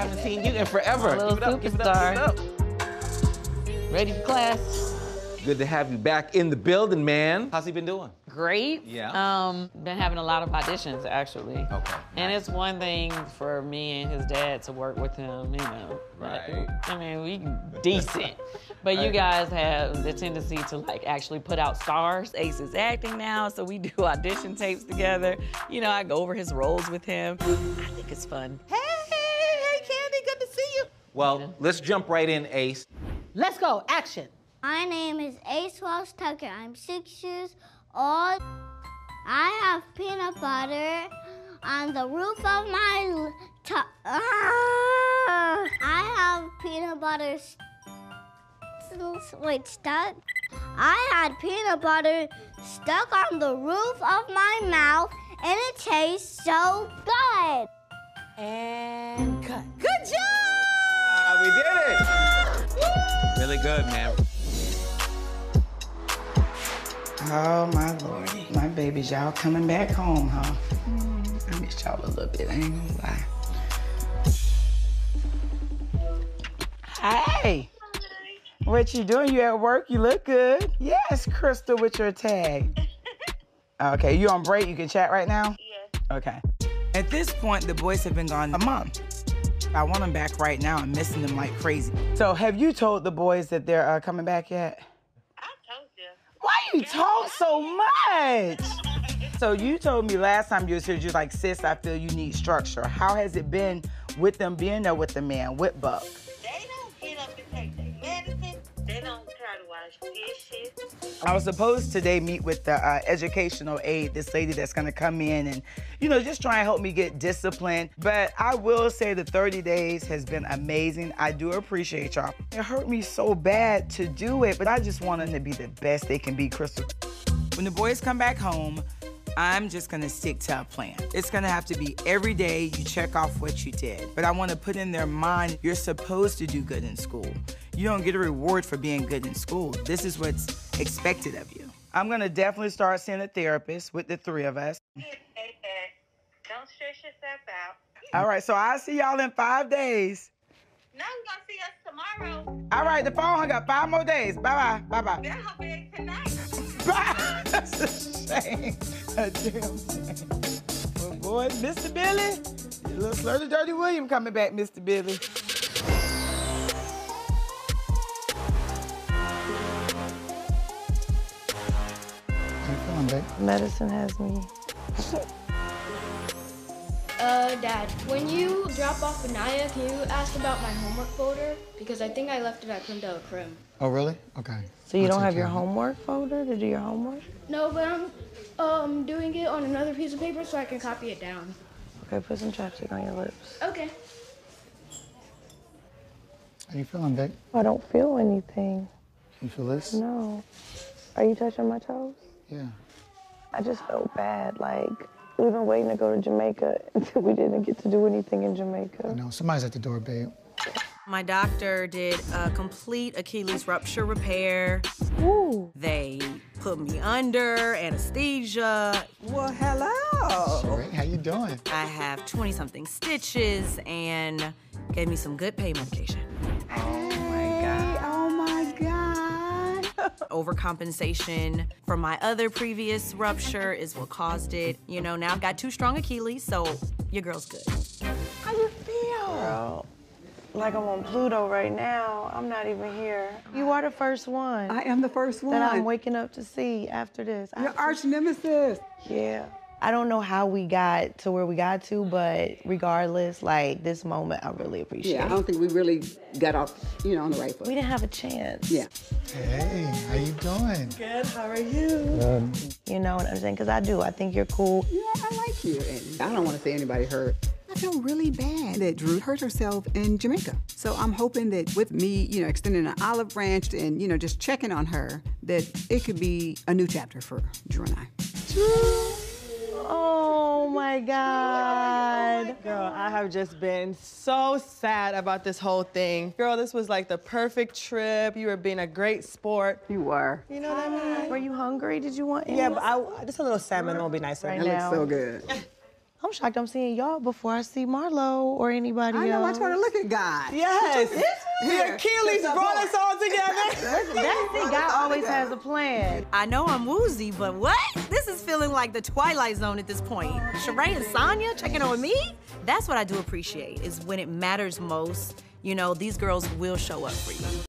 haven't seen you in forever. Little superstar. Ready for class? Good to have you back in the building, man. How's he been doing? Great. Yeah. Been having a lot of auditions, actually. Okay. Nice. And it's one thing for me and his dad to work with him, you know. Right. Like, I mean, we decent. But you guys have the tendency to, like, actually put out stars. Ace is acting now, so we do audition tapes together. You know, I go over his roles with him. I think it's fun. Hey, Candy, good to see you. Well, let's jump right in, Ace. Let's go, action. My name is Ace Wells Tucker. I'm 6 years old. I have peanut butter on the roof of my top. I have peanut butter stuck. I had peanut butter stuck on the roof of my mouth, and it tastes so good. And cut. Good job! We did it! Woo! Really good, man. Oh, my Lord. My babies, y'all coming back home, huh? I missed y'all a little bit, I ain't gonna lie. Hey! What you doing? You at work? You look good. Yes, Crystal with your tag. Okay, you on break? You can chat right now? Yeah. Okay. At this point, the boys have been gone a month. I want them back right now. I'm missing them like crazy. So have you told the boys that they're coming back yet? Why you talk so much? So you told me last time you was here, you was like, sis, I feel you need structure. How has it been with them being there with the man, with Buck? They don't get up and take their medicine. They don't try to wash dishes. I was supposed to today meet with the educational aide, this lady that's gonna come in and, you know, just try and help me get disciplined. But I will say the 30 days has been amazing. I do appreciate y'all. It hurt me so bad to do it, but I just want them to be the best they can be, Crystal. When the boys come back home, I'm just gonna stick to a plan. It's gonna have to be every day you check off what you did. But I wanna put in their mind, you're supposed to do good in school. You don't get a reward for being good in school. This is what's expected of you. I'm gonna definitely start seeing a therapist with the three of us. Don't stress yourself out. All right, so I'll see y'all in 5 days. No, you're gonna see us tomorrow. All right, the phone hung up. 5 more days. Bye-bye, bye-bye. They're hoping tonight. Bye! That's a shame. A damn shame. Well, boy, Mr. Billy, your little Flirty Dirty William coming back, Mr. Billy. Medicine has me. Dad, when you drop off Anaya, can you ask about my homework folder? Because I think I left it at Crim de la Crim. Oh, really? Okay. So you don't have your homework folder to do your homework? No, but I'm doing it on another piece of paper so I can copy it down. Okay, put some chapstick on your lips. Okay. How you feeling, Vic? I don't feel anything. You feel this? No. Are you touching my toes? Yeah. I just felt bad, like, we've been waiting to go to Jamaica until we didn't get to do anything in Jamaica. I know, somebody's at the door, babe. My doctor did a complete Achilles rupture repair. Ooh. They put me under anesthesia. Well, hello. Shereé, how you doing? I have 20-something stitches and gave me some good pain medication. Overcompensation from my other previous rupture is what caused it. You know, now I've got 2 strong Achilles, so your girl's good. How you feel? Girl, like I'm on Pluto right now. I'm not even here. You are the first one. I am the first one. That I'm waking up to see after this. Your arch nemesis. Yeah. I don't know how we got to where we got to, but regardless, like, this moment, I really appreciate it. Yeah, I don't think we really got off, you know, on the right foot. We didn't have a chance. Yeah. Hey, how you doing? Good, how are you? Good. You know what I'm saying? Because I do. I think you're cool. Yeah, I like you, and I don't want to see anybody hurt. I feel really bad that Drew hurt herself in Jamaica. So I'm hoping that with me, you know, extending an olive branch and, you know, just checking on her, that it could be a new chapter for Drew and I. Drew! Oh my God. Girl, I have just been so sad about this whole thing. Girl, this was like the perfect trip. You were being a great sport. You were. You know what I mean? Were you hungry? Did you want anything? Yeah, but just a little salmon won't be nice right now. It looks so good. I'm shocked I'm seeing y'all before I see Marlo or anybody else. I know, I try to look at God. Yes. The Achilles brought us all together. That's it, God always has a plan. I know I'm woozy, but what? This is feeling like the Twilight Zone at this point. Shereé and Sanya checking on me? That's what I do appreciate, is when it matters most, you know, these girls will show up for you.